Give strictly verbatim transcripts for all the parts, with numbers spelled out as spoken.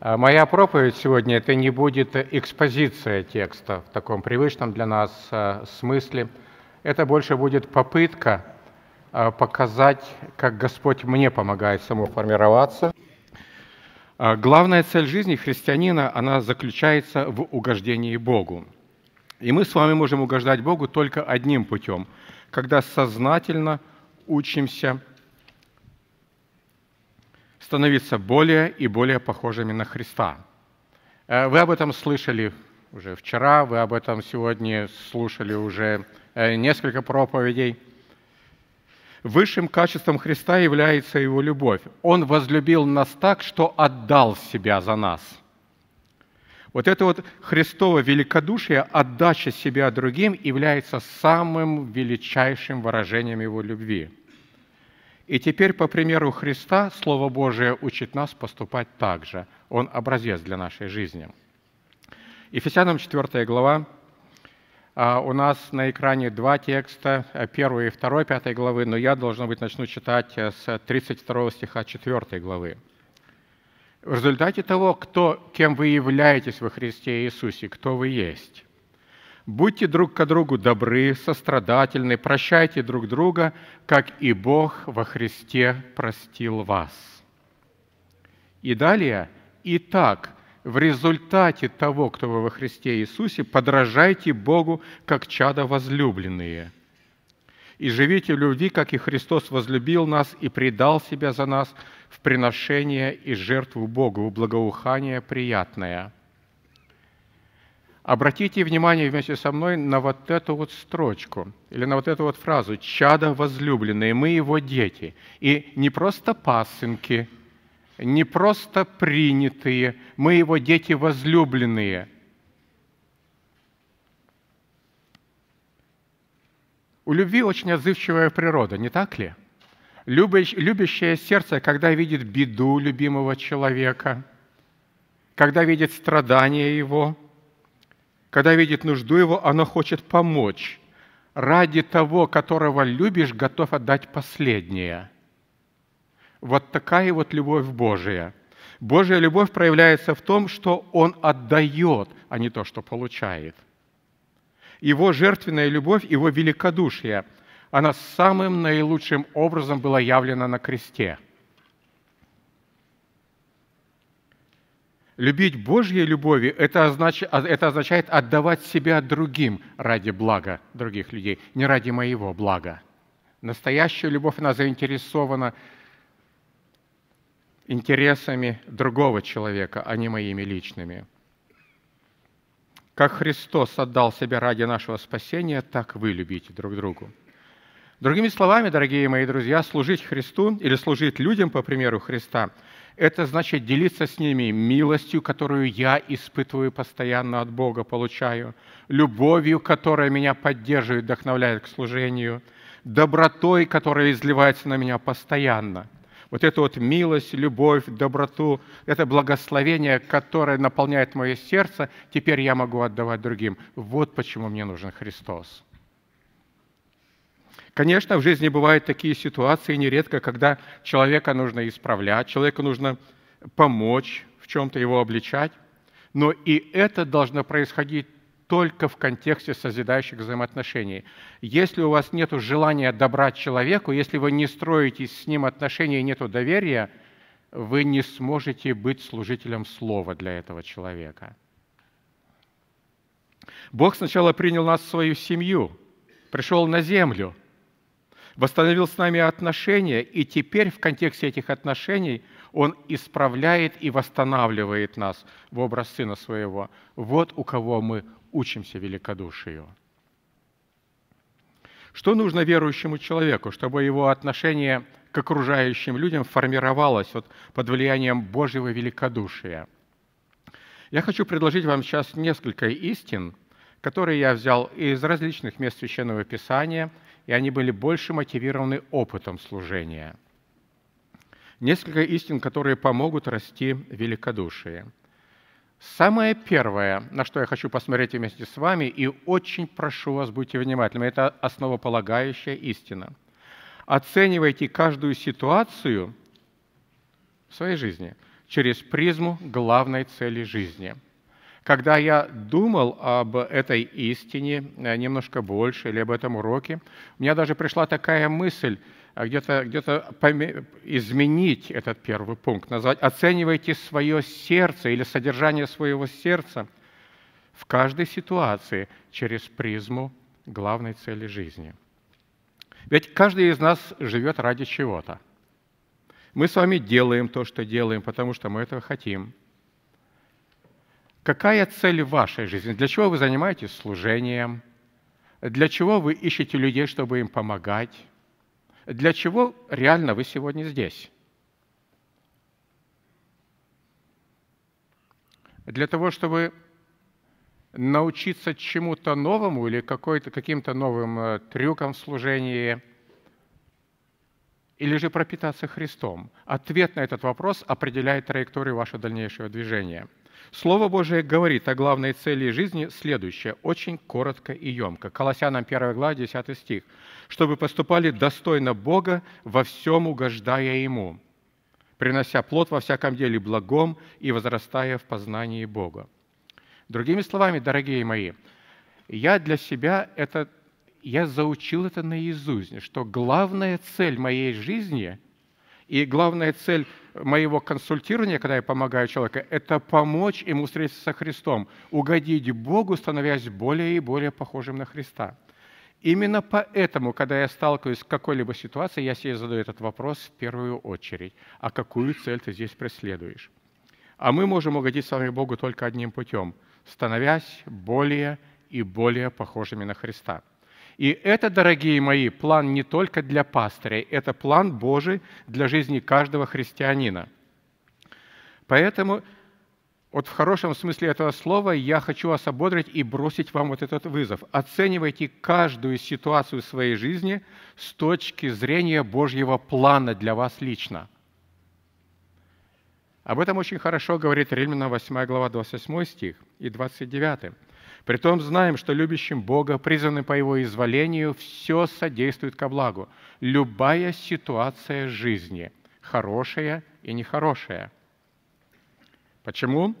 Моя проповедь сегодня — это не будет экспозиция текста в таком привычном для нас смысле. Это больше будет попытка показать, как Господь мне помогает самому формироваться. Главная цель жизни христианина, она заключается в угождении Богу. И мы с вами можем угождать Богу только одним путем, когда сознательно учимся становиться более и более похожими на Христа. Вы об этом слышали уже вчера, вы об этом сегодня слушали уже несколько проповедей. Высшим качеством Христа является Его любовь. Он возлюбил нас так, что отдал Себя за нас. Вот это вот Христово великодушие, отдача себя другим, является самым величайшим выражением Его любви. И теперь, по примеру Христа, Слово Божие учит нас поступать так же. Он образец для нашей жизни. Ефесянам четвёртая глава. У нас на экране два текста, первый и второй, пятой главы, но я, должно быть, начну читать с тридцать второго стиха четвёртой главы. В результате того, кто, кем вы являетесь во Христе Иисусе, кто вы есть. Будьте друг к другу добры, сострадательны, прощайте друг друга, как и Бог во Христе простил вас. И далее, итак, в результате того, кто вы во Христе Иисусе, подражайте Богу, как чада возлюбленные. И живите в любви, как и Христос возлюбил нас и предал Себя за нас в приношение и жертву Богу, в благоухание приятное. Обратите внимание вместе со мной на вот эту вот строчку, или на вот эту вот фразу «чада возлюбленные», мы Его дети, и не просто пасынки, не просто принятые, мы Его дети возлюбленные. У любви очень отзывчивая природа, не так ли? Любящее сердце, когда видит беду любимого человека, когда видит страдания его, когда видит нужду его, оно хочет помочь. Ради того, которого любишь, готов отдать последнее. Вот такая вот любовь Божия. Божья любовь проявляется в том, что Он отдает, а не то, что получает. Его жертвенная любовь, Его великодушие, она самым наилучшим образом была явлена на кресте. Любить Божьей любовью – это означает отдавать себя другим ради блага других людей, не ради моего блага. Настоящая любовь, она заинтересована интересами другого человека, а не моими личными. Как Христос отдал Себя ради нашего спасения, так вы любите друг друга. Другими словами, дорогие мои друзья, служить Христу или служить людям, по примеру Христа, это значит делиться с ними милостью, которую я испытываю постоянно от Бога, получаю, любовью, которая меня поддерживает, вдохновляет к служению, добротой, которая изливается на меня постоянно. Вот эта вот милость, любовь, доброту, это благословение, которое наполняет мое сердце, теперь я могу отдавать другим. Вот почему мне нужен Христос. Конечно, в жизни бывают такие ситуации нередко, когда человека нужно исправлять, человеку нужно помочь, в чем-то его обличать, но и это должно происходить только в контексте созидающих взаимоотношений. Если у вас нет желания добра человеку, если вы не строите с ним отношения и нет доверия, вы не сможете быть служителем слова для этого человека. Бог сначала принял нас в свою семью, пришел на землю, восстановил с нами отношения, и теперь в контексте этих отношений Он исправляет и восстанавливает нас в образ Сына Своего. Вот у кого мы учимся великодушию. Что нужно верующему человеку, чтобы его отношение к окружающим людям формировалось вот под влиянием Божьего великодушия? Я хочу предложить вам сейчас несколько истин, которые я взял из различных мест Священного Писания, и они были больше мотивированы опытом служения. Несколько истин, которые помогут расти великодушие. Самое первое, на что я хочу посмотреть вместе с вами, и очень прошу вас, будьте внимательны, это основополагающая истина. Оценивайте каждую ситуацию в своей жизни через призму главной цели жизни. Когда я думал об этой истине немножко больше или об этом уроке, у меня даже пришла такая мысль, где-то где-то изменить этот первый пункт, назвать «оценивайте свое сердце» или «содержание своего сердца» в каждой ситуации через призму главной цели жизни. Ведь каждый из нас живет ради чего-то. Мы с вами делаем то, что делаем, потому что мы этого хотим. Какая цель в вашей жизни? Для чего вы занимаетесь служением? Для чего вы ищете людей, чтобы им помогать? Для чего реально вы сегодня здесь? Для того, чтобы научиться чему-то новому или каким-то новым трюкам в служении, или же пропитаться Христом? Ответ на этот вопрос определяет траекторию вашего дальнейшего движения. Слово Божие говорит о главной цели жизни следующее, очень коротко и емко. Колоссянам первая глава, десятый стих. «Чтобы поступали достойно Бога, во всем угождая Ему, принося плод во всяком деле благом и возрастая в познании Бога». Другими словами, дорогие мои, я для себя это, я заучил это наизусть, что главная цель моей жизни и главная цель моего консультирования, когда я помогаю человеку, это помочь ему встретиться со Христом, угодить Богу, становясь более и более похожим на Христа. Именно поэтому, когда я сталкиваюсь с какой-либо ситуацией, я себе задаю этот вопрос в первую очередь. А какую цель ты здесь преследуешь? А мы можем угодить с вами Богу только одним путем, становясь более и более похожими на Христа. И это, дорогие мои, план не только для пастырей, это план Божий для жизни каждого христианина. Поэтому вот в хорошем смысле этого слова я хочу вас ободрить и бросить вам вот этот вызов. Оценивайте каждую ситуацию в своей жизни с точки зрения Божьего плана для вас лично. Об этом очень хорошо говорит Римлянам восьмая глава, двадцать восьмой стих и двадцать девятый. «Притом знаем, что любящим Бога, призванным по Его изволению, все содействует ко благу». Любая ситуация жизни, хорошая и нехорошая. Почему?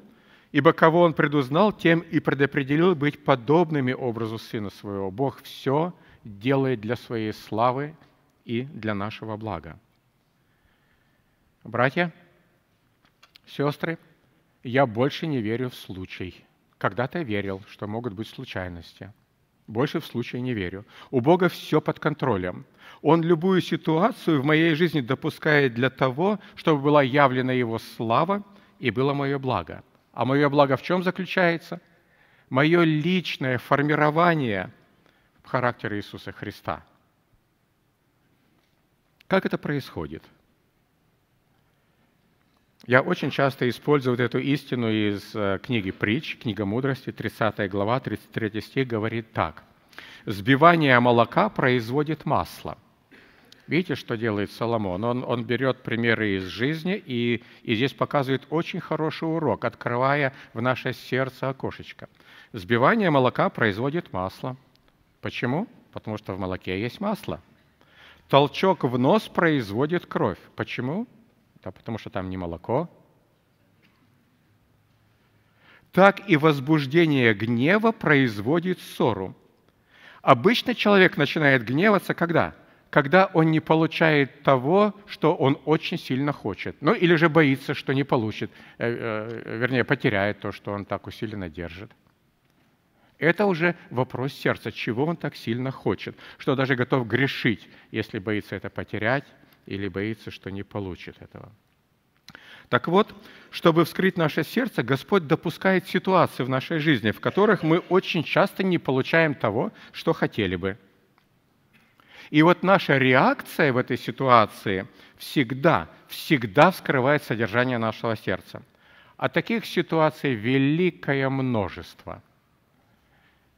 «Ибо кого Он предузнал, тем и предопределил быть подобными образу Сына Своего. Бог все делает для Своей славы и для нашего блага». Братья, сестры, я больше не верю в случай. Когда-то верил, что могут быть случайности. Больше в случае не верю. У Бога все под контролем. Он любую ситуацию в моей жизни допускает для того, чтобы была явлена Его слава и было мое благо. А мое благо в чем заключается? Мое личное формирование в характере Иисуса Христа. Как это происходит? Я очень часто использую вот эту истину из книги «Притч», книга мудрости, тридцатая глава, тридцать третий стих, говорит так. «Сбивание молока производит масло». Видите, что делает Соломон? Он, он берет примеры из жизни и, и здесь показывает очень хороший урок, открывая в наше сердце окошечко. «Сбивание молока производит масло». Почему? Потому что в молоке есть масло. «Толчок в нос производит кровь». Почему? А потому что там не молоко. Так и возбуждение гнева производит ссору. Обычно человек начинает гневаться когда? Когда он не получает того, что он очень сильно хочет. Ну или же боится, что не получит, вернее, потеряет то, что он так усиленно держит. Это уже вопрос сердца, чего он так сильно хочет, что даже готов грешить, если боится это потерять, или боится, что не получит этого. Так вот, чтобы вскрыть наше сердце, Господь допускает ситуации в нашей жизни, в которых мы очень часто не получаем того, что хотели бы. И вот наша реакция в этой ситуации всегда, всегда вскрывает содержание нашего сердца. А таких ситуаций великое множество.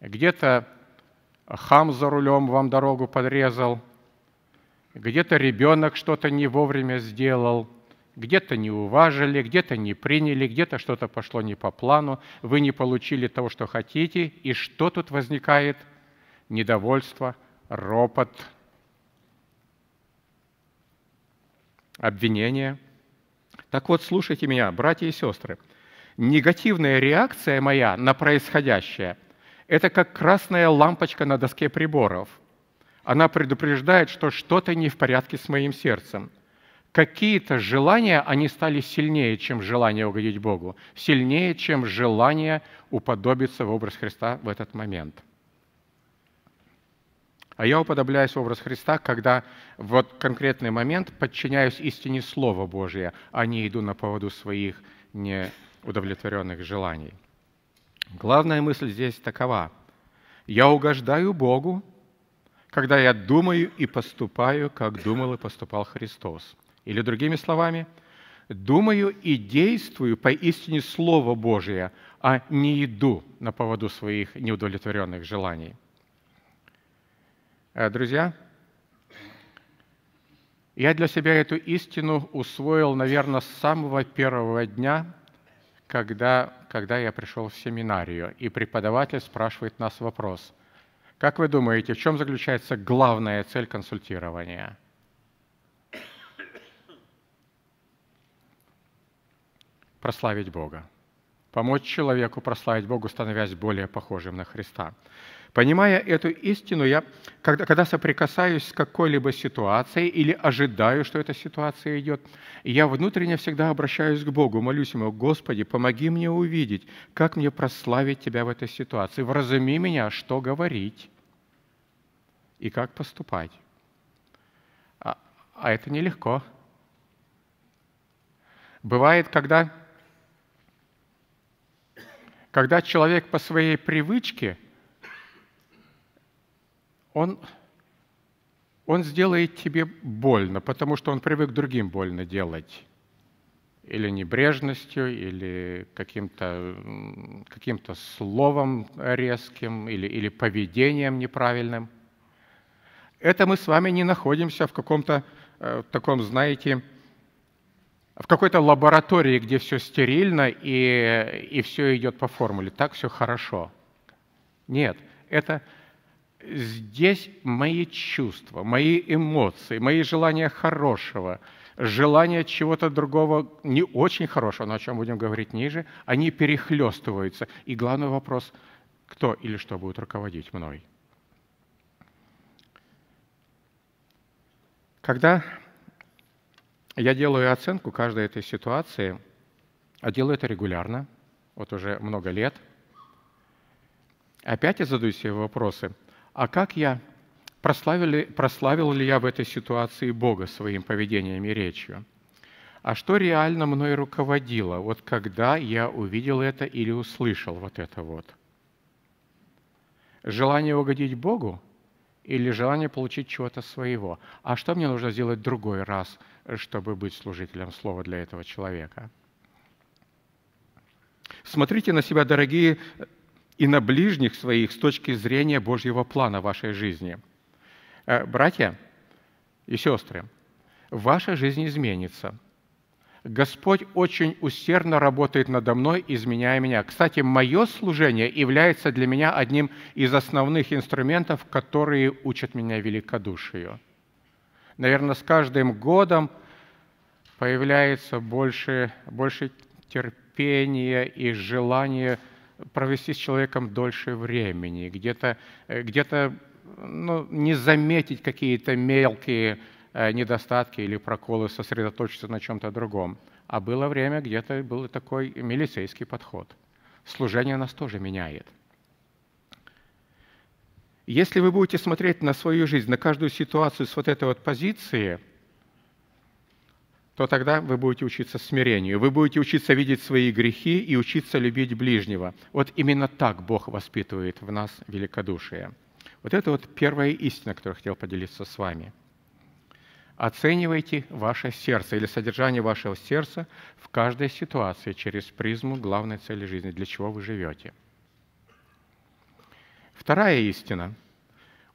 Где-то хам за рулем вам дорогу подрезал, где-то ребенок что-то не вовремя сделал, где-то не уважили, где-то не приняли, где-то что-то пошло не по плану, вы не получили того, что хотите. И что тут возникает? Недовольство, ропот, обвинение. Так вот, слушайте меня, братья и сестры. Негативная реакция моя на происходящее – это как красная лампочка на доске приборов. Она предупреждает, что что-то не в порядке с моим сердцем. Какие-то желания, они стали сильнее, чем желание угодить Богу, сильнее, чем желание уподобиться в образ Христа в этот момент. А я уподобляюсь в образ Христа, когда в конкретный момент подчиняюсь истине Слова Божия, а не иду на поводу своих неудовлетворенных желаний. Главная мысль здесь такова. Я угождаю Богу, когда я думаю и поступаю, как думал и поступал Христос. Или другими словами, думаю и действую поистине Слово Божие, а не иду на поводу своих неудовлетворенных желаний. Друзья, я для себя эту истину усвоил, наверное, с самого первого дня, когда, когда я пришел в семинарию, и преподаватель спрашивает нас вопрос. Как вы думаете, в чем заключается главная цель консультирования? Прославить Бога. Помочь человеку прославить Богу, становясь более похожим на Христа. Понимая эту истину, я, когда, когда соприкасаюсь с какой-либо ситуацией или ожидаю, что эта ситуация идет, я внутренне всегда обращаюсь к Богу, молюсь Ему: «Господи, помоги мне увидеть, как мне прославить Тебя в этой ситуации, вразуми меня, что говорить и как поступать». А, а это нелегко. Бывает, когда, когда человек по своей привычке Он, он сделает тебе больно, потому что он привык другим больно делать. Или небрежностью, или каким-то, каким-то словом резким, или, или поведением неправильным. Это мы с вами не находимся в каком-то э, таком, знаете, в какой-то лаборатории, где все стерильно и, и все идет по формуле. Так все хорошо. Нет, это... Здесь мои чувства, мои эмоции, мои желания хорошего, желания чего-то другого, не очень хорошего, но о чем будем говорить ниже, они перехлестываются. И главный вопрос, кто или что будет руководить мной. Когда я делаю оценку каждой этой ситуации, а делаю это регулярно, вот уже много лет, опять я задаю себе вопросы. А как я, прославил ли, прославил ли я в этой ситуации Бога своим поведением и речью? А что реально мной руководило, вот когда я увидел это или услышал вот это вот? Желание угодить Богу или желание получить чего-то своего? А что мне нужно сделать в другой раз, чтобы быть служителем Слова для этого человека? Смотрите на себя, дорогие, и на ближних своих с точки зрения Божьего плана вашей жизни. Братья и сестры, ваша жизнь изменится. Господь очень усердно работает надо мной, изменяя меня. Кстати, мое служение является для меня одним из основных инструментов, которые учат меня великодушию. Наверное, с каждым годом появляется больше, больше терпения и желания провести с человеком дольше времени, где-то, где-то ну, не заметить какие-то мелкие недостатки или проколы, сосредоточиться на чем-то другом. А было время, где-то был такой милицейский подход. Служение нас тоже меняет. Если вы будете смотреть на свою жизнь, на каждую ситуацию с вот этой вот позиции, то тогда вы будете учиться смирению, вы будете учиться видеть свои грехи и учиться любить ближнего. Вот именно так Бог воспитывает в нас великодушие. Вот это вот первая истина, которую я хотел поделиться с вами. Оценивайте ваше сердце или содержание вашего сердца в каждой ситуации через призму главной цели жизни, для чего вы живете. Вторая истина.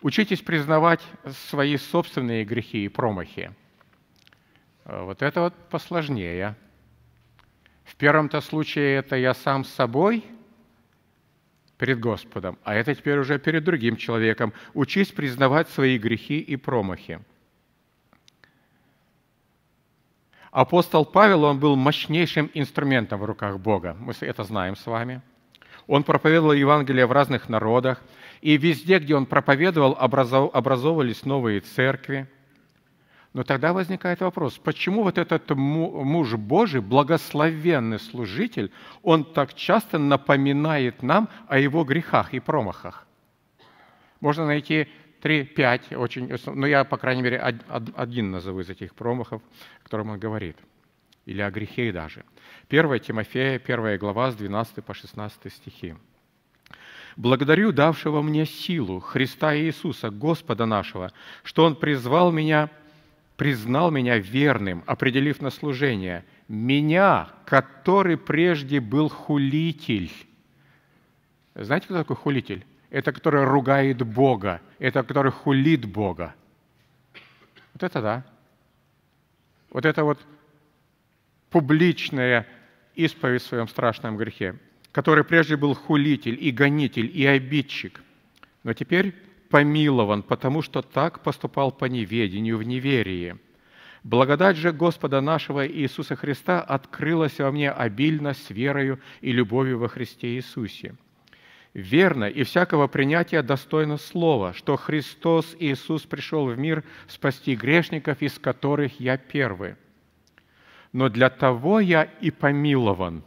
Учитесь признавать свои собственные грехи и промахи. Вот это вот посложнее. В первом-то случае это я сам с собой перед Господом, а это теперь уже перед другим человеком. Учись признавать свои грехи и промахи. Апостол Павел, он был мощнейшим инструментом в руках Бога. Мы это знаем с вами. Он проповедовал Евангелие в разных народах. И везде, где он проповедовал, образовывались новые церкви. Но тогда возникает вопрос, почему вот этот муж Божий, благословенный служитель, он так часто напоминает нам о его грехах и промахах? Можно найти три-пять, очень, но я, по крайней мере, один назову из этих промахов, о котором он говорит, или о грехе даже. первое Тимофея, первая глава, с двенадцатого по шестнадцатый стихи. «Благодарю давшего мне силу, Христа Иисуса, Господа нашего, что Он призвал меня... признал меня верным, определив на служение, меня, который прежде был хулитель». Знаете, кто такой хулитель? Это который ругает Бога, это который хулит Бога. Вот это да. Вот это вот публичная исповедь в своем страшном грехе, который прежде был хулитель и гонитель, и обидчик. Но теперь... помилован, потому что так поступал по неведению в неверии. Благодать же Господа нашего Иисуса Христа открылась во мне обильно с верою и любовью во Христе Иисусе. Верно и всякого принятия достойно слова, что Христос Иисус пришел в мир спасти грешников, из которых я первый. Но для того я и помилован,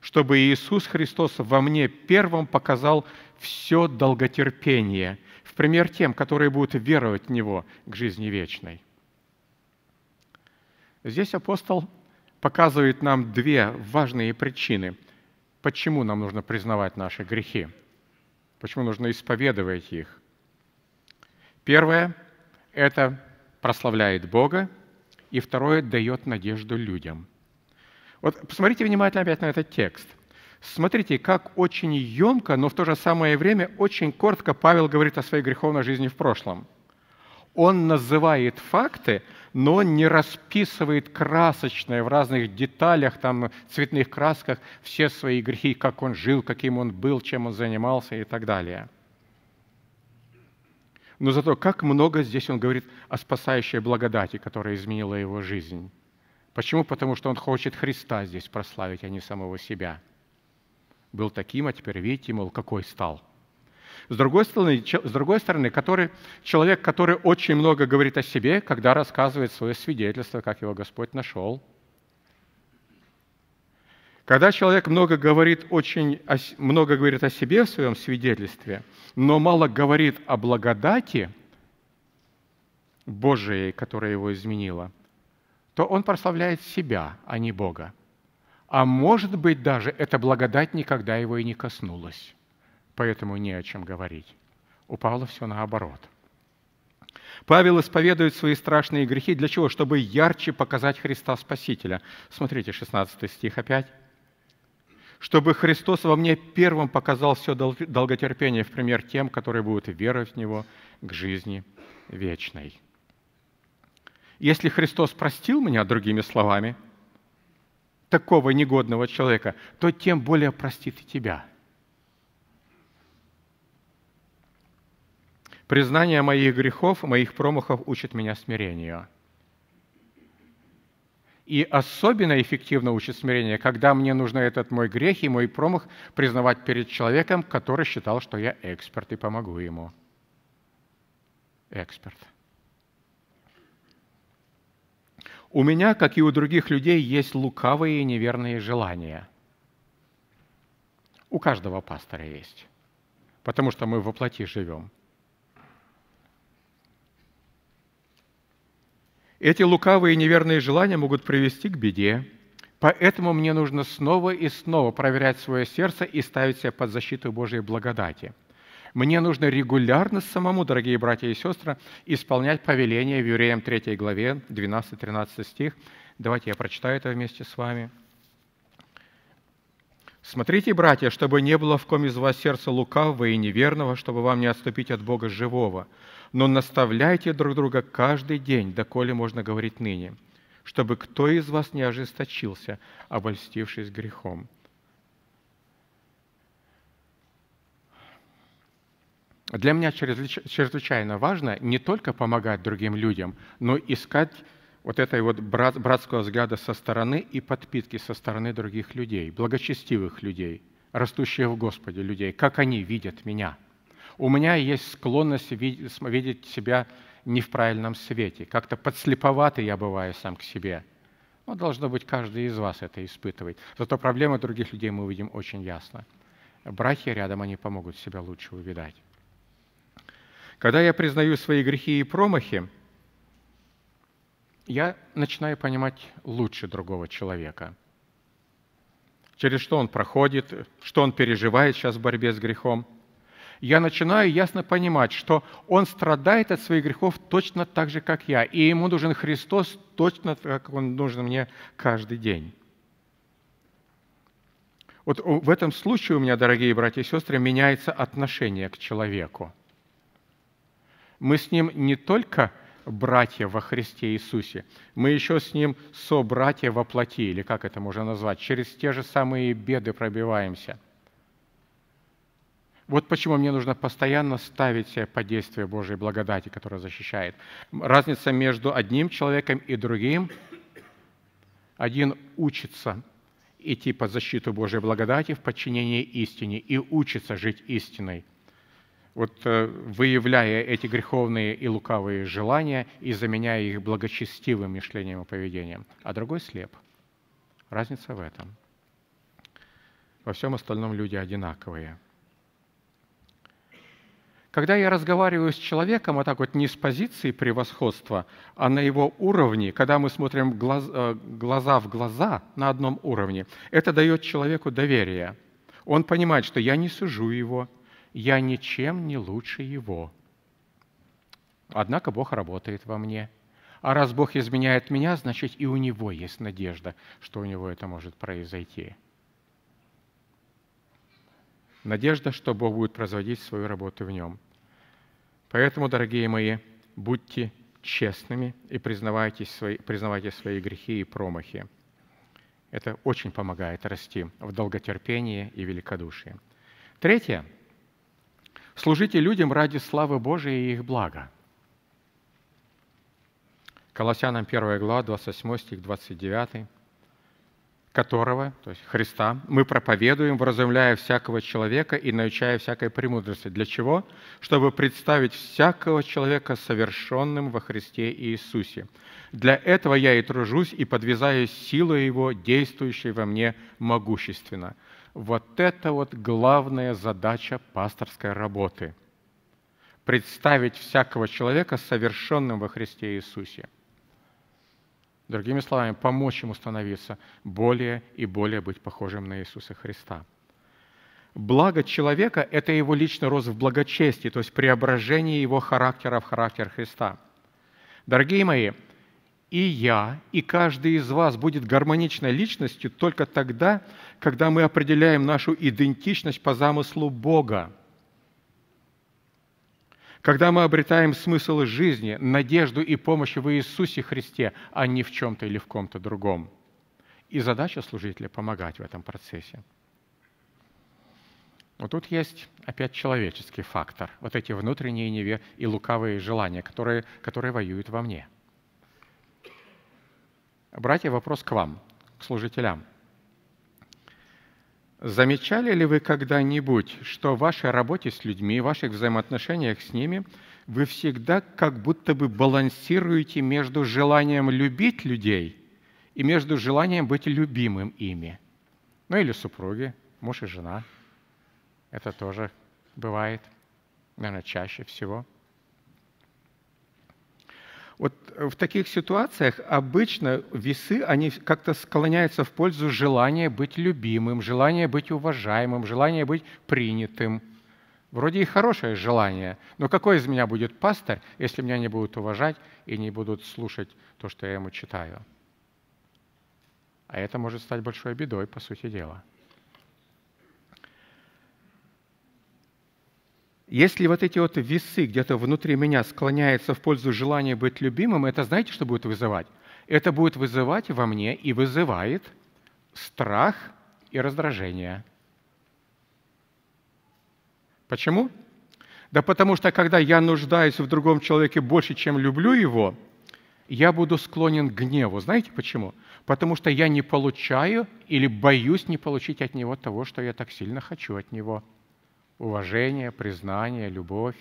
чтобы Иисус Христос во мне первым показал все долготерпение, в пример тем, которые будут веровать в Него к жизни вечной. Здесь апостол показывает нам две важные причины, почему нам нужно признавать наши грехи, почему нужно исповедовать их. Первое – это прославляет Бога, и второе – дает надежду людям. Вот посмотрите внимательно опять на этот текст. Смотрите, как очень емко, но в то же самое время очень коротко Павел говорит о своей греховной жизни в прошлом. Он называет факты, но он не расписывает красочно в разных деталях, там, цветных красках все свои грехи, как он жил, каким он был, чем он занимался и так далее. Но зато как много здесь он говорит о спасающей благодати, которая изменила его жизнь. Почему? Потому что он хочет Христа здесь прославить, а не самого себя. Был таким, а теперь видите, мол, какой стал. С другой стороны, с другой стороны который, человек, который очень много говорит о себе, когда рассказывает свое свидетельство, как его Господь нашел. Когда человек много говорит, очень, много говорит о себе в своем свидетельстве, но мало говорит о благодати Божией, которая его изменила, то он прославляет себя, а не Бога. А может быть, даже эта благодать никогда его и не коснулась. Поэтому не о чем говорить. У Павла все наоборот. Павел исповедует свои страшные грехи. Для чего? Чтобы ярче показать Христа Спасителя. Смотрите, шестнадцатый стих опять. «Чтобы Христос во мне первым показал все долготерпение, в пример тем, которые будут веровать в Него к жизни вечной». Если Христос простил меня, другими словами, такого негодного человека, то тем более простит и тебя. Признание моих грехов, моих промахов учит меня смирению. И особенно эффективно учит смирение, когда мне нужно этот мой грех и мой промах признавать перед человеком, который считал, что я эксперт и помогу ему. Эксперт. У меня, как и у других людей, есть лукавые и неверные желания. У каждого пастора есть, потому что мы воплоти живем. Эти лукавые и неверные желания могут привести к беде, поэтому мне нужно снова и снова проверять свое сердце и ставить себя под защиту Божьей благодати. Мне нужно регулярно самому, дорогие братья и сестры, исполнять повеление в Евреям третьей главе, двенадцатый-тринадцатый стих. Давайте я прочитаю это вместе с вами. «Смотрите, братья, чтобы не было в ком из вас сердца лукавого и неверного, чтобы вам не отступить от Бога живого. Но наставляйте друг друга каждый день, доколе можно говорить ныне, чтобы кто из вас не ожесточился, обольстившись грехом». Для меня чрезвычайно важно не только помогать другим людям, но искать вот этой вот брат, братского взгляда со стороны и подпитки со стороны других людей, благочестивых людей, растущих в Господе людей, как они видят меня. У меня есть склонность видеть себя не в правильном свете, как-то подслеповатый я бываю сам к себе. Но должно быть, каждый из вас это испытывает. Зато проблемы других людей мы увидим очень ясно. Братья рядом, они помогут себя лучше увидать. Когда я признаю свои грехи и промахи, я начинаю понимать лучше другого человека. Через что он проходит, что он переживает сейчас в борьбе с грехом. Я начинаю ясно понимать, что он страдает от своих грехов точно так же, как я, и ему нужен Христос точно так, как он нужен мне каждый день. Вот в этом случае у меня, дорогие братья и сестры, меняется отношение к человеку. Мы с ним не только братья во Христе Иисусе, мы еще с ним собратья во плоти, или как это можно назвать, через те же самые беды пробиваемся. Вот почему мне нужно постоянно ставить себя под действие Божьей благодати, которая защищает. Разница между одним человеком и другим. Один учится идти под защиту Божьей благодати в подчинении истине и учится жить истиной, вот выявляя эти греховные и лукавые желания и заменяя их благочестивым мышлением и поведением. А другой слеп. Разница в этом. Во всем остальном люди одинаковые. Когда я разговариваю с человеком, а так вот не с позиции превосходства, а на его уровне, когда мы смотрим глаз, глаза в глаза на одном уровне, это дает человеку доверие. Он понимает, что я не сужу его, я ничем не лучше его. Однако Бог работает во мне. А раз Бог изменяет меня, значит и у него есть надежда, что у него это может произойти. Надежда, что Бог будет производить свою работу в нем. Поэтому, дорогие мои, будьте честными и признавайте свои, признавайте свои грехи и промахи. Это очень помогает расти в долготерпении и великодушии. Третье. Служите людям ради славы Божией и их блага. Колоссянам первая глава, двадцать восьмой стих, двадцать девятый. Которого, то есть Христа, мы проповедуем, вразумляя всякого человека и научая всякой премудрости. Для чего? Чтобы представить всякого человека совершенным во Христе Иисусе. Для этого я и тружусь, и подвязаюсь силой Его, действующей во мне могущественно. Вот это вот главная задача пасторской работы. Представить всякого человека совершенным во Христе Иисусе. Другими словами, помочь ему становиться более и более быть похожим на Иисуса Христа. Благо человека – это его личный рост в благочестии, то есть преображение его характера в характер Христа. Дорогие мои, и я, и каждый из вас будет гармоничной личностью только тогда, когда мы определяем нашу идентичность по замыслу Бога. Когда мы обретаем смысл жизни, надежду и помощь в Иисусе Христе, а не в чем-то или в ком-то другом. И задача служителя – помогать в этом процессе. Но тут есть опять человеческий фактор. Вот эти внутренние неве и лукавые желания, которые, которые воюют во мне. Братья, вопрос к вам, к служителям. Замечали ли вы когда-нибудь, что в вашей работе с людьми, в ваших взаимоотношениях с ними вы всегда как будто бы балансируете между желанием любить людей и между желанием быть любимым ими? Ну или супруги, муж и жена. Это тоже бывает, наверное, чаще всего. Вот в таких ситуациях обычно весы, они как-то склоняются в пользу желания быть любимым, желания быть уважаемым, желания быть принятым. Вроде и хорошее желание, но какой из меня будет пастырь, если меня не будут уважать и не будут слушать то, что я ему читаю? А это может стать большой бедой, по сути дела. Если вот эти вот весы где-то внутри меня склоняются в пользу желания быть любимым, это знаете, что будет вызывать? Это будет вызывать во мне и вызывает страх и раздражение. Почему? Да потому что, когда я нуждаюсь в другом человеке больше, чем люблю его, я буду склонен к гневу. Знаете почему? Потому что я не получаю или боюсь не получить от Него того, что я так сильно хочу от Него. Уважение, признание, любовь.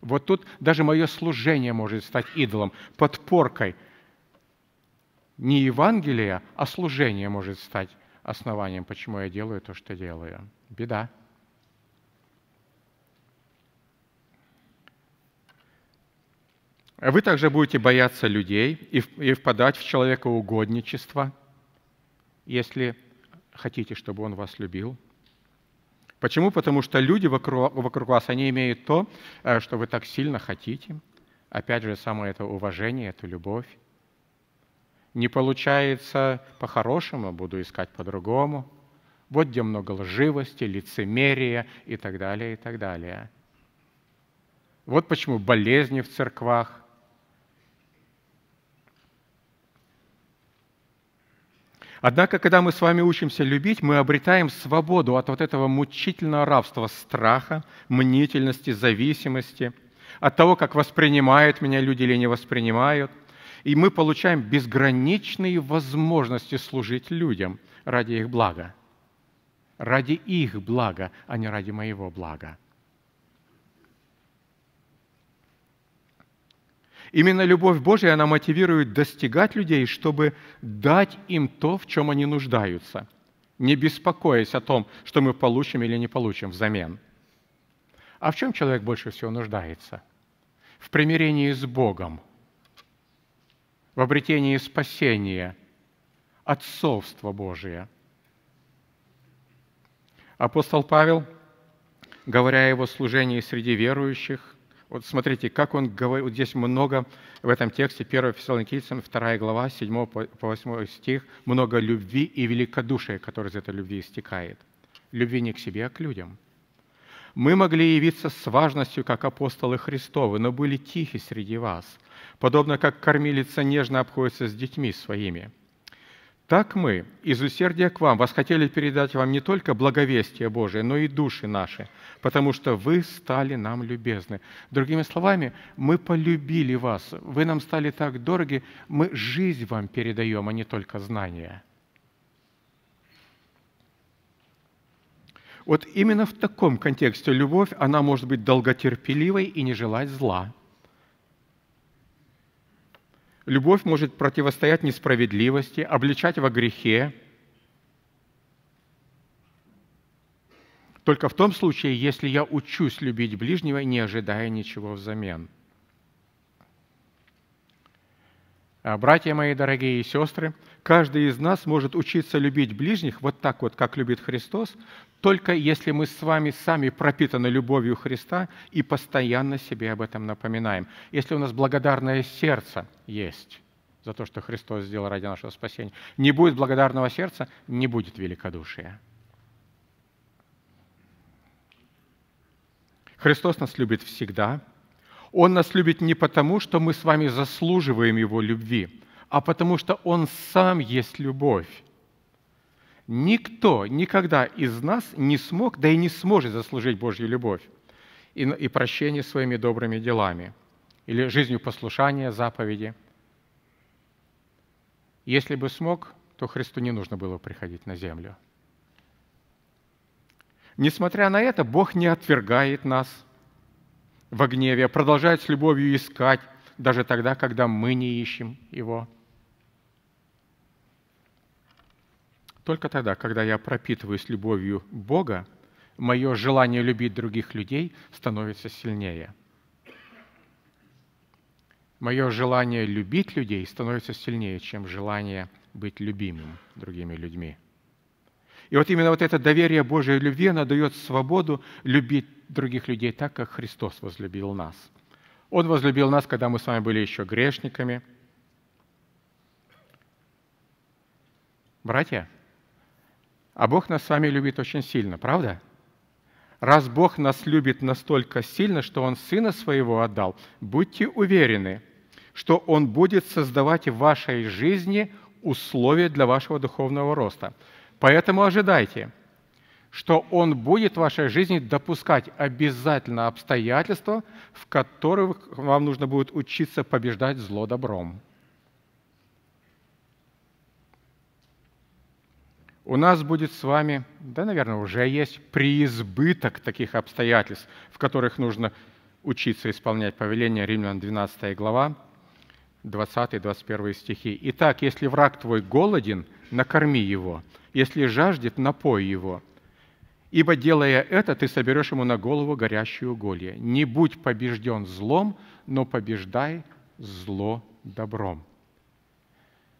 Вот тут даже мое служение может стать идолом, подпоркой. Не Евангелие, а служение может стать основанием, почему я делаю то, что делаю. Беда. Вы также будете бояться людей и впадать в человекоугодничество, если хотите, чтобы он вас любил. Почему? Потому что люди вокруг, вокруг вас, они имеют то, что вы так сильно хотите. Опять же, самое это уважение, это любовь. Не получается по-хорошему, буду искать по-другому. Вот где много лживости, лицемерия и так далее, и так далее. Вот почему болезни в церквах. Однако, когда мы с вами учимся любить, мы обретаем свободу от вот этого мучительного рабства страха, мнительности, зависимости, от того, как воспринимают меня люди или не воспринимают. И мы получаем безграничные возможности служить людям ради их блага. Ради их блага, а не ради моего блага. Именно любовь Божья, она мотивирует достигать людей, чтобы дать им то, в чем они нуждаются, не беспокоясь о том, что мы получим или не получим взамен. А в чем человек больше всего нуждается? В примирении с Богом, в обретении спасения, отцовства Божия. Апостол Павел, говоря о его служении среди верующих, вот смотрите, как он говорит, вот здесь много в этом тексте, первое Фессалоникийцам, вторая глава, с седьмого по восьмой стих, много любви и великодушия, которое из этой любви истекает. Любви не к себе, а к людям. «Мы могли явиться с важностью, как апостолы Христовы, но были тихи среди вас, подобно как кормилица нежно обходится с детьми своими. Так мы, из усердия к вам, восхотели передать вам не только благовестие Божие, но и души наши, потому что вы стали нам любезны». Другими словами, мы полюбили вас, вы нам стали так дороги, мы жизнь вам передаем, а не только знания. Вот именно в таком контексте любовь, она может быть долготерпеливой и не желать зла. Любовь может противостоять несправедливости, обличать во грехе. Только в том случае, если я учусь любить ближнего, не ожидая ничего взамен. Братья мои дорогие и сестры, каждый из нас может учиться любить ближних вот так вот, как любит Христос, только если мы с вами сами пропитаны любовью Христа и постоянно себе об этом напоминаем. Если у нас благодарное сердце есть за то, что Христос сделал ради нашего спасения, не будет благодарного сердца, не будет великодушия. Христос нас любит всегда. Он нас любит не потому, что мы с вами заслуживаем Его любви, а потому что Он сам есть любовь. Никто никогда из нас не смог, да и не сможет заслужить Божью любовь и, и прощение своими добрыми делами или жизнью послушания заповеди. Если бы смог, то Христу не нужно было приходить на землю. Несмотря на это, Бог не отвергает нас во гневе, а продолжает с любовью искать, даже тогда, когда мы не ищем Его. Только тогда, когда я пропитываюсь любовью Бога, мое желание любить других людей становится сильнее. Мое желание любить людей становится сильнее, чем желание быть любимым другими людьми. И вот именно вот это доверие Божьей любви, оно дает свободу любить других людей так, как Христос возлюбил нас. Он возлюбил нас, когда мы с вами были еще грешниками. Братья, а Бог нас с вами любит очень сильно, правда? Раз Бог нас любит настолько сильно, что Он Сына Своего отдал, будьте уверены, что Он будет создавать в вашей жизни условия для вашего духовного роста. Поэтому ожидайте, что Он будет в вашей жизни допускать обязательно обстоятельства, в которых вам нужно будет учиться побеждать зло добром. У нас будет с вами, да, наверное, уже есть преизбыток таких обстоятельств, в которых нужно учиться исполнять повеление. Римлянам двенадцатая глава, двадцатый-двадцать первый стихи. «Итак, если враг твой голоден, накорми его, если жаждет, напой его. Ибо, делая это, ты соберешь ему на голову горящие уголья. Не будь побежден злом, но побеждай зло добром».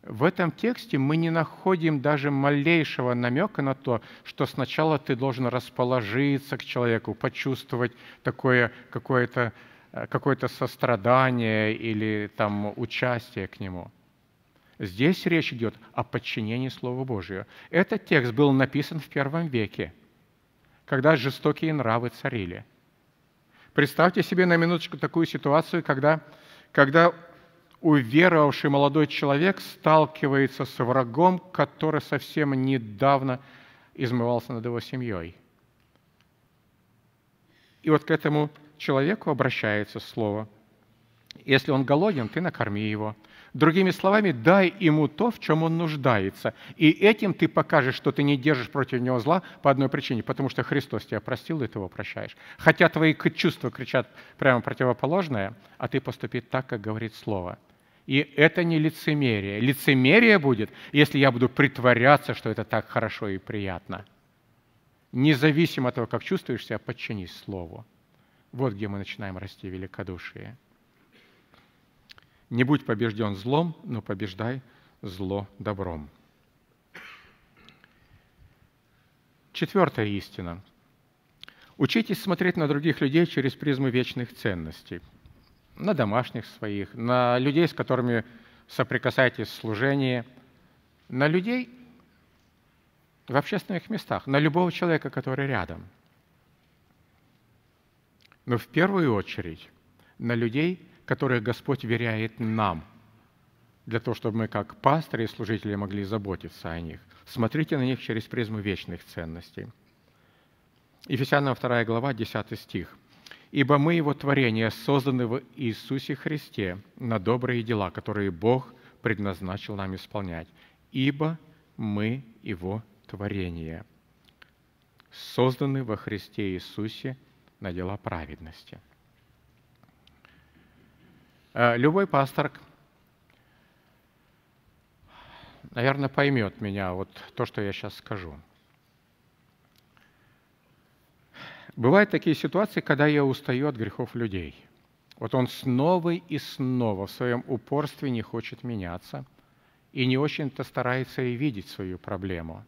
В этом тексте мы не находим даже малейшего намека на то, что сначала ты должен расположиться к человеку, почувствовать такое какое-то какое-то сострадание или там участие к нему. Здесь речь идет о подчинении Слову Божию. Этот текст был написан в первом веке, когда жестокие нравы царили. Представьте себе на минуточку такую ситуацию, когда, когда уверовавший молодой человек сталкивается с врагом, который совсем недавно измывался над его семьей. И вот к этому человеку обращается слово. Если он голоден, ты накорми его. Другими словами, дай ему то, в чем он нуждается. И этим ты покажешь, что ты не держишь против него зла по одной причине, потому что Христос тебя простил, и ты его прощаешь. Хотя твои чувства кричат прямо противоположное, а ты поступи так, как говорит слово. И это не лицемерие. Лицемерие будет, если я буду притворяться, что это так хорошо и приятно. Независимо от того, как чувствуешь себя, подчинись слову. Вот где мы начинаем расти великодушие. Не будь побежден злом, но побеждай зло добром. Четвертая истина. Учитесь смотреть на других людей через призму вечных ценностей. На домашних своих, на людей, с которыми соприкасаетесь в служении, на людей в общественных местах, на любого человека, который рядом. Но в первую очередь на людей, которых Господь веряет нам, для того, чтобы мы как пасторы и служители могли заботиться о них. Смотрите на них через призму вечных ценностей. Ефесянам вторая глава, десятый стих. «Ибо мы, Его творение, созданы в Иисусе Христе на добрые дела, которые Бог предназначил нам исполнять. Ибо мы Его творение, созданы во Христе Иисусе на дела праведности». Любой пастор, наверное, поймет меня, вот то, что я сейчас скажу. Бывают такие ситуации, когда я устаю от грехов людей. Вот он снова и снова в своем упорстве не хочет меняться и не очень-то старается и видеть свою проблему.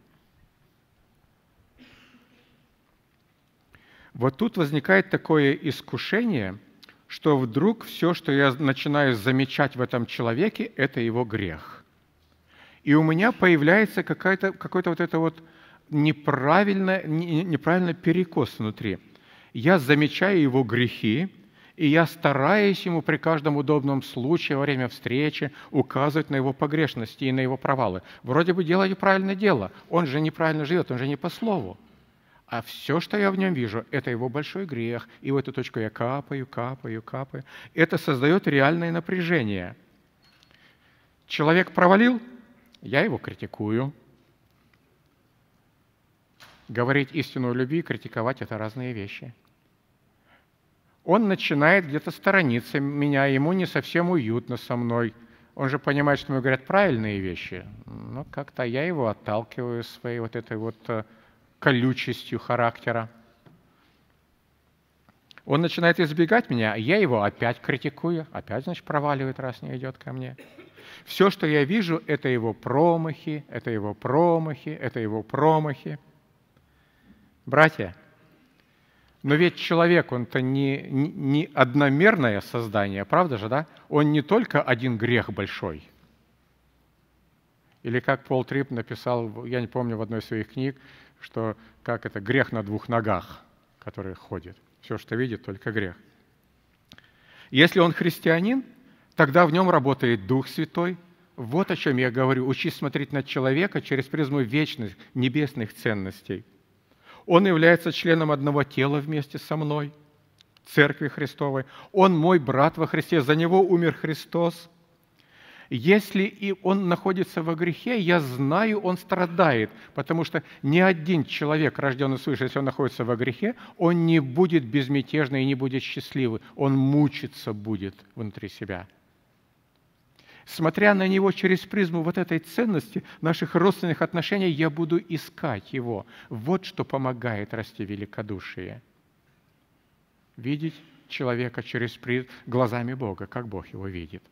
Вот тут возникает такое искушение, что вдруг все, что я начинаю замечать в этом человеке, это его грех. И у меня появляется какая-то, какой-то вот это вот неправильно, неправильно перекос внутри. Я замечаю его грехи, и я стараюсь ему при каждом удобном случае во время встречи указывать на его погрешности и на его провалы. Вроде бы делаю правильное дело, он же неправильно живет, он же не по слову. А все, что я в нем вижу, это его большой грех, и в эту точку я капаю, капаю, капаю. Это создает реальное напряжение. Человек провалил, я его критикую. Говорить истину о любви и критиковать – это разные вещи. Он начинает где-то сторониться меня, ему не совсем уютно со мной. Он же понимает, что ему говорят правильные вещи, но как-то я его отталкиваю своей вот этой вот... колючестью характера. Он начинает избегать меня, а я его опять критикую, опять, значит, проваливает, раз не идет ко мне. Все, что я вижу, это его промахи, это его промахи, это его промахи. Братья, но ведь человек, он-то не, не, не одномерное создание, правда же, да? Он не только один грех большой. Или как Пол Трипп написал, я не помню, в одной из своих книг, что как это грех на двух ногах, который ходит. Все, что видит, только грех. Если он христианин, тогда в нем работает Дух Святой. Вот о чем я говорю. Учись смотреть на человека через призму вечных, небесных ценностей. Он является членом одного тела вместе со мной, Церкви Христовой. Он мой брат во Христе, за него умер Христос. Если и он находится во грехе, я знаю, он страдает, потому что ни один человек, рожденный свыше, если он находится во грехе, он не будет безмятежный и не будет счастливый, он мучиться будет внутри себя. Смотря на него через призму вот этой ценности наших родственных отношений, я буду искать его. Вот что помогает расти великодушие. Видеть человека через призму глазами Бога, как Бог его видит.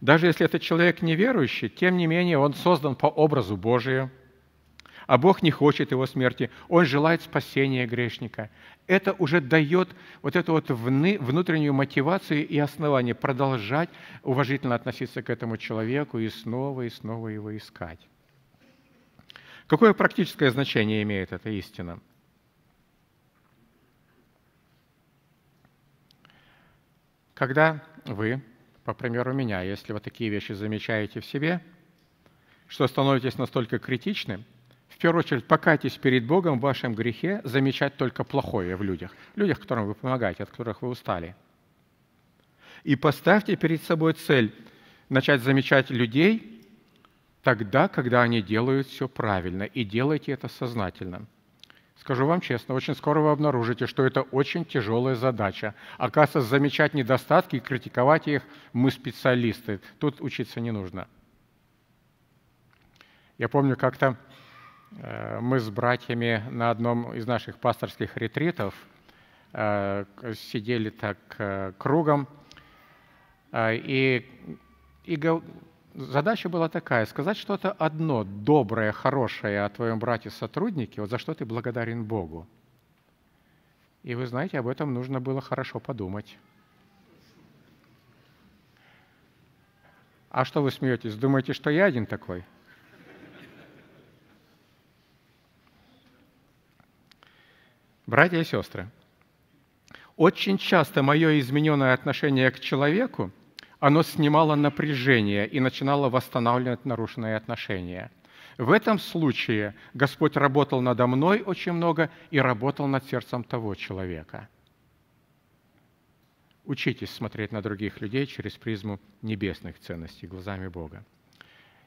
Даже если этот человек неверующий, тем не менее он создан по образу Божию, а Бог не хочет его смерти, он желает спасения грешника. Это уже дает вот эту вот внутреннюю мотивацию и основание продолжать уважительно относиться к этому человеку и снова и снова его искать. Какое практическое значение имеет эта истина? Когда вы... По примеру меня, если вы такие вещи замечаете в себе, что становитесь настолько критичным, в первую очередь покайтесь перед Богом в вашем грехе замечать только плохое в людях, людях, которым вы помогаете, от которых вы устали. И поставьте перед собой цель начать замечать людей тогда, когда они делают все правильно, и делайте это сознательно. Скажу вам честно, очень скоро вы обнаружите, что это очень тяжелая задача. Оказывается, замечать недостатки и критиковать их мы специалисты. Тут учиться не нужно. Я помню, как-то мы с братьями на одном из наших пасторских ретритов сидели так кругом, и, и задача была такая, сказать что-то одно доброе, хорошее о твоем брате-сотруднике, вот за что ты благодарен Богу. И вы знаете, об этом нужно было хорошо подумать. А что вы смеетесь? Думаете, что я один такой? Братья и сестры, очень часто мое измененное отношение к человеку оно снимало напряжение и начинало восстанавливать нарушенные отношения. В этом случае Господь работал надо мной очень много и работал над сердцем того человека. Учитесь смотреть на других людей через призму небесных ценностей, глазами Бога.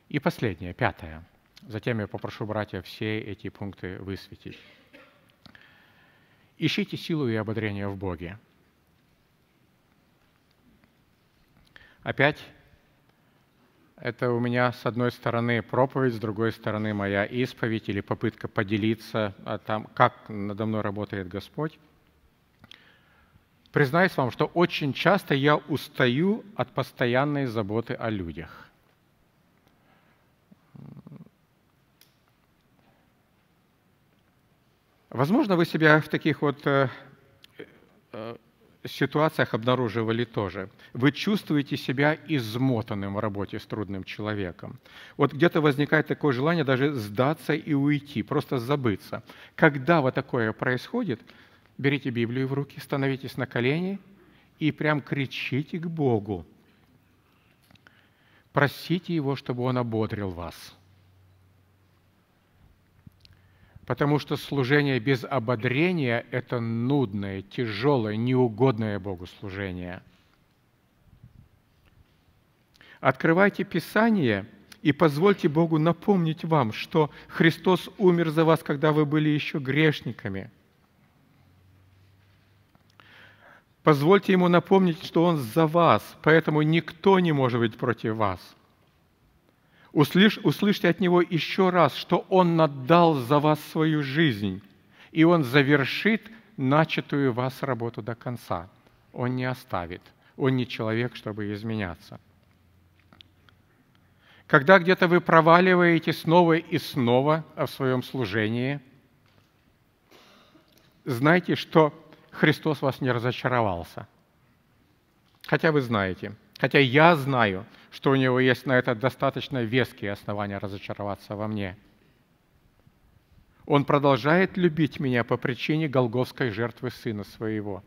И последнее, пятое. Затем я попрошу братьев все эти пункты высветить. Ищите силу и ободрение в Боге. Опять, это у меня с одной стороны проповедь, с другой стороны моя исповедь или попытка поделиться, а там, как надо мной работает Господь. Признаюсь вам, что очень часто я устаю от постоянной заботы о людях. Возможно, вы себя в таких вот... в ситуациях обнаруживали тоже. Вы чувствуете себя измотанным в работе с трудным человеком. Вот где-то возникает такое желание даже сдаться и уйти, просто забыться. Когда вот такое происходит, берите Библию в руки, становитесь на колени и прям кричите к Богу. Просите Его, чтобы Он ободрил вас. Потому что служение без ободрения – это нудное, тяжелое, неугодное Богу служение. Открывайте Писание и позвольте Богу напомнить вам, что Христос умер за вас, когда вы были еще грешниками. Позвольте Ему напомнить, что Он за вас, поэтому никто не может быть против вас. Услышь, услышьте от Него еще раз, что Он отдал за вас свою жизнь, и Он завершит начатую вас работу до конца. Он не оставит. Он не человек, чтобы изменяться. Когда где-то вы проваливаете снова и снова в своем служении, знайте, что Христос вас не разочаровался. Хотя вы знаете, хотя я знаю, что у Него есть на это достаточно веские основания разочароваться во мне. Он продолжает любить меня по причине голгофской жертвы Сына Своего.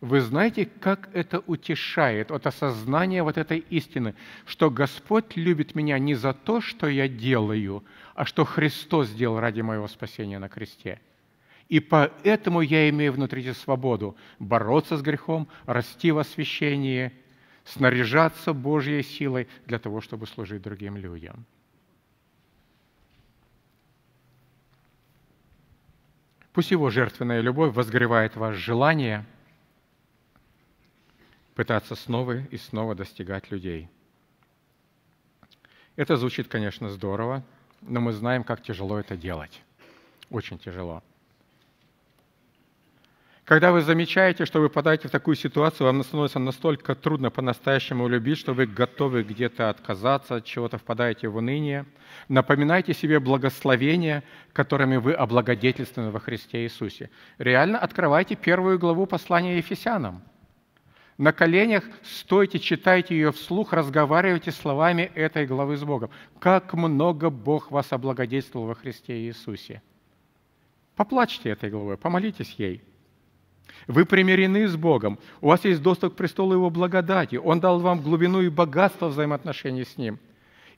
Вы знаете, как это утешает от осознания вот этой истины, что Господь любит меня не за то, что я делаю, а что Христос сделал ради моего спасения на кресте. И поэтому я имею внутри свободу бороться с грехом, расти в освящении, снаряжаться Божьей силой для того, чтобы служить другим людям. Пусть Его жертвенная любовь возгревает ваше желание пытаться снова и снова достигать людей. Это звучит, конечно, здорово, но мы знаем, как тяжело это делать. Очень тяжело. Когда вы замечаете, что вы попадаете в такую ситуацию, вам становится настолько трудно по-настоящему любить, что вы готовы где-то отказаться от чего-то, впадаете в уныние. Напоминайте себе благословения, которыми вы облагодетельствованы во Христе Иисусе. Реально открывайте первую главу послания Ефесянам. На коленях стойте, читайте ее вслух, разговаривайте словами этой главы с Богом. Как много Бог вас облагодетельствовал во Христе Иисусе. Поплачьте этой главой, помолитесь ей. Вы примирены с Богом, у вас есть доступ к престолу Его благодати, Он дал вам глубину и богатство взаимоотношений с Ним.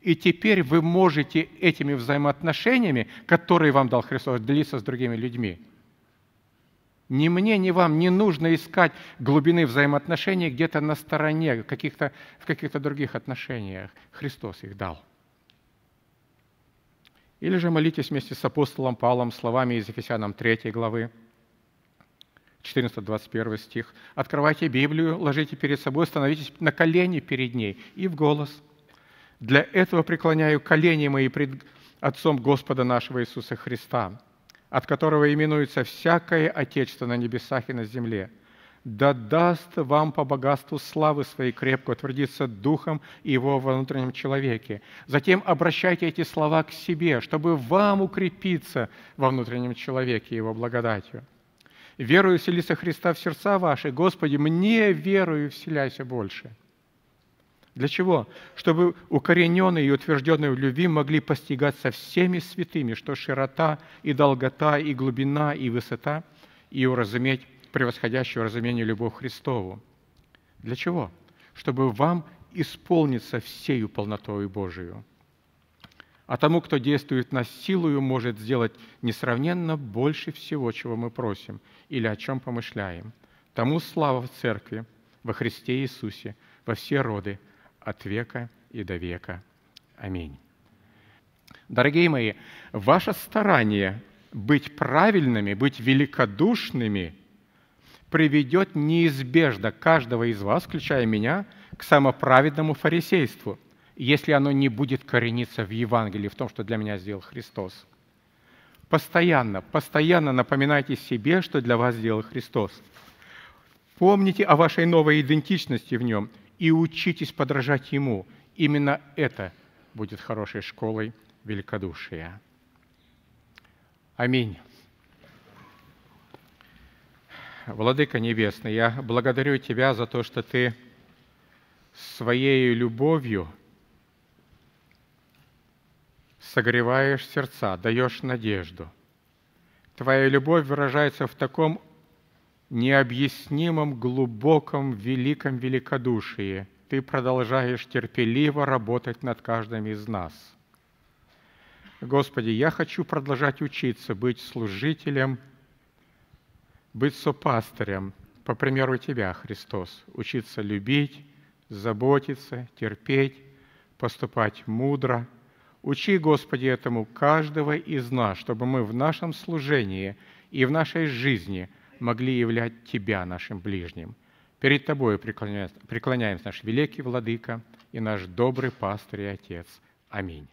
И теперь вы можете этими взаимоотношениями, которые вам дал Христос, делиться с другими людьми. Ни мне, ни вам не нужно искать глубины взаимоотношений где-то на стороне, в каких-то, в каких-то других отношениях. Христос их дал. Или же молитесь вместе с апостолом Павлом словами из Ефесянам третьей главы. четырнадцатый двадцать первый стих. Открывайте Библию, ложите перед собой, становитесь на колени перед ней и в голос. Для этого преклоняю колени мои пред Отцом Господа нашего Иисуса Христа, от которого именуется всякое Отечество на небесах и на земле. Да даст вам по богатству славы своей крепко утвердиться Духом и Его во внутреннем человеке. Затем обращайте эти слова к себе, чтобы вам укрепиться во внутреннем человеке Его благодатью. «Верую вселися Христа в сердца ваши, Господи, мне верую вселяйся больше». Для чего? Чтобы укорененные и утвержденные в любви могли постигать со всеми святыми, что широта и долгота, и глубина, и высота, и уразуметь превосходящую разумению любовь Христову. Для чего? Чтобы вам исполниться всею полнотою Божию. А тому, кто действует нас силою, может сделать несравненно больше всего, чего мы просим или о чем помышляем. Тому слава в Церкви, во Христе Иисусе, во все роды, от века и до века. Аминь. Дорогие мои, ваше старание быть правильными, быть великодушными приведет неизбежно каждого из вас, включая меня, к самоправедному фарисейству, если оно не будет корениться в Евангелии, в том, что для меня сделал Христос. Постоянно, постоянно напоминайте себе, что для вас сделал Христос. Помните о вашей новой идентичности в Нем и учитесь подражать Ему. Именно это будет хорошей школой великодушия. Аминь. Владыка Небесный, я благодарю Тебя за то, что Ты своей любовью согреваешь сердца, даешь надежду. Твоя любовь выражается в таком необъяснимом, глубоком, великом великодушии. Ты продолжаешь терпеливо работать над каждым из нас. Господи, я хочу продолжать учиться, быть служителем, быть сопастырем, по примеру Тебя, Христос, учиться любить, заботиться, терпеть, поступать мудро. Учи, Господи, этому каждого из нас, чтобы мы в нашем служении и в нашей жизни могли являть Тебя нашим ближним. Перед Тобой преклоняемся, наш великий Владыка и наш добрый пастырь и Отец. Аминь.